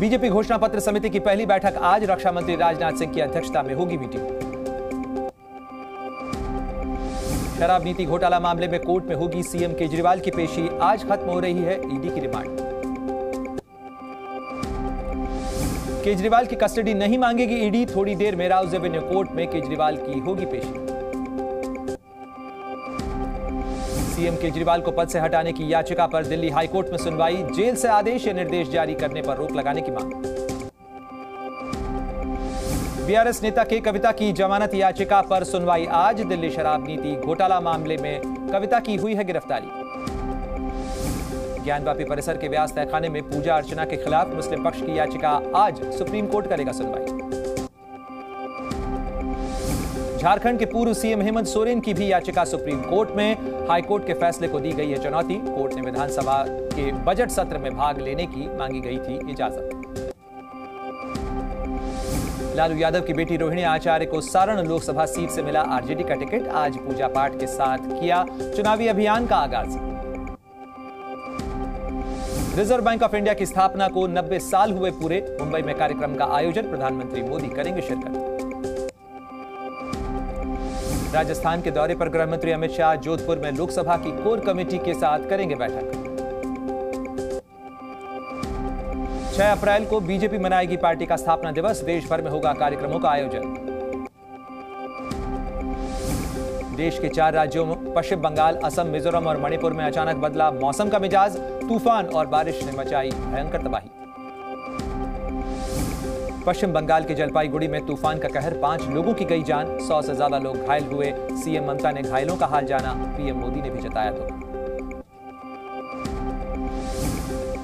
BJP घोषणा पत्र समिति की पहली बैठक आज, रक्षा मंत्री राजनाथ सिंह की अध्यक्षता में होगी मीटिंग। शराब नीति घोटाला मामले में कोर्ट में होगी सीएम केजरीवाल की पेशी, आज खत्म हो रही है ईडी की रिमांड। केजरीवाल की कस्टडी नहीं मांगेगी ईडी, थोड़ी देर में राउज एवेन्यू कोर्ट में केजरीवाल की होगी पेशी। सीएम केजरीवाल को पद से हटाने की याचिका पर दिल्ली हाईकोर्ट में सुनवाई, जेल से आदेश या निर्देश जारी करने पर रोक लगाने की मांग। बीआरएस नेता के कविता की जमानत याचिका पर सुनवाई आज, दिल्ली शराब नीति घोटाला मामले में कविता की हुई है गिरफ्तारी। ज्ञानवापी परिसर के व्यास तहखाने में पूजा अर्चना के खिलाफ मुस्लिम पक्ष की याचिका आज सुप्रीम कोर्ट करेगा सुनवाई। झारखंड के पूर्व सीएम हेमंत सोरेन की भी याचिका सुप्रीम कोर्ट में, हाईकोर्ट के फैसले को दी गई है चुनौती। कोर्ट ने विधानसभा के बजट सत्र में भाग लेने की मांगी गई थी इजाजत। लालू यादव की बेटी रोहिणी आचार्य को सारण लोकसभा सीट से मिला आरजेडी का टिकट, आज पूजा पाठ के साथ किया चुनावी अभियान का आगाज। रिजर्व बैंक ऑफ इंडिया की स्थापना को 90 साल हुए पूरे, मुंबई में कार्यक्रम का आयोजन, प्रधानमंत्री मोदी करेंगे शिरकत। राजस्थान के दौरे पर गृह मंत्री अमित शाह, जोधपुर में लोकसभा की कोर कमेटी के साथ करेंगे बैठक। 6 अप्रैल को बीजेपी मनाएगी पार्टी का स्थापना दिवस, देश भर में होगा कार्यक्रमों का आयोजन। देश के 4 राज्यों पश्चिम बंगाल, असम, मिजोरम और मणिपुर में अचानक बदला मौसम का मिजाज, तूफान और बारिश ने मचाई भयंकर तबाही। पश्चिम बंगाल के जलपाईगुड़ी में तूफान का कहर, 5 लोगों की गई जान, 100 से ज्यादा लोग घायल हुए। सीएम ममता ने घायलों का हाल जाना, पीएम मोदी ने भी जताया दुख।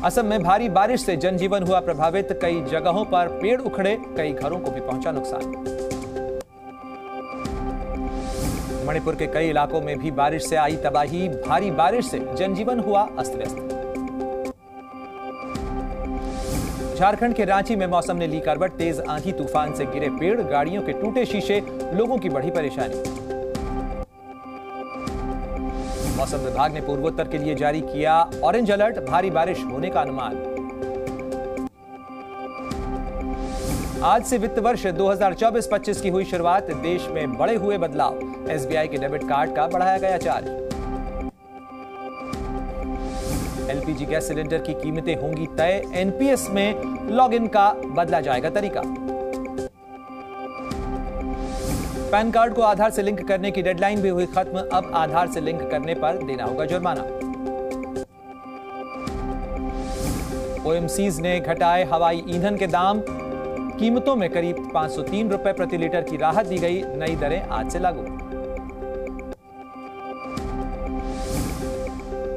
असम में भारी बारिश से जनजीवन हुआ प्रभावित, कई जगहों पर पेड़ उखड़े, कई घरों को भी पहुंचा नुकसान। मणिपुर के कई इलाकों में भी बारिश से आई तबाही, भारी बारिश से जनजीवन हुआ अस्त व्यस्त। झारखंड के रांची में मौसम ने ली करवट, तेज आंधी तूफान से गिरे पेड़, गाड़ियों के टूटे शीशे, लोगों की बढ़ी परेशानी। मौसम विभाग ने पूर्वोत्तर के लिए जारी किया ऑरेंज अलर्ट, भारी बारिश होने का अनुमान। आज से वित्त वर्ष 2024-25 की हुई शुरुआत, देश में बड़े हुए बदलाव, एसबीआई के डेबिट कार्ड का बढ़ाया गया चार्ज। एलपीजी गैस सिलेंडर की कीमतें होंगी तय, एनपीएस में लॉगिन का बदला जाएगा तरीका। पैन कार्ड को आधार से लिंक करने की डेडलाइन भी हुई खत्म, अब आधार से लिंक करने पर देना होगा जुर्माना। ओएमसीज ने घटाए हवाई ईंधन के दाम, कीमतों में करीब 503 रुपए प्रति लीटर की राहत दी गई, नई दरें आज से लागू।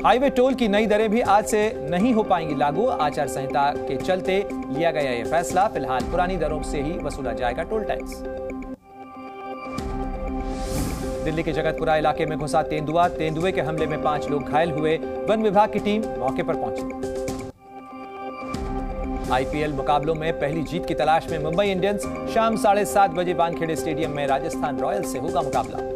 हाईवे टोल की नई दरें भी आज से नहीं हो पाएंगी लागू, आचार संहिता के चलते लिया गया यह फैसला, फिलहाल पुरानी दरों से ही वसूला जाएगा टोल टैक्स। दिल्ली के जगतपुरा इलाके में घुसा तेंदुआ, तेंदुए के हमले में 5 लोग घायल हुए, वन विभाग की टीम मौके पर पहुंची। आईपीएल मुकाबलों में पहली जीत की तलाश में मुंबई इंडियंस, शाम 7:30 बजे वानखेड़े स्टेडियम में राजस्थान रॉयल्स से होगा मुकाबला।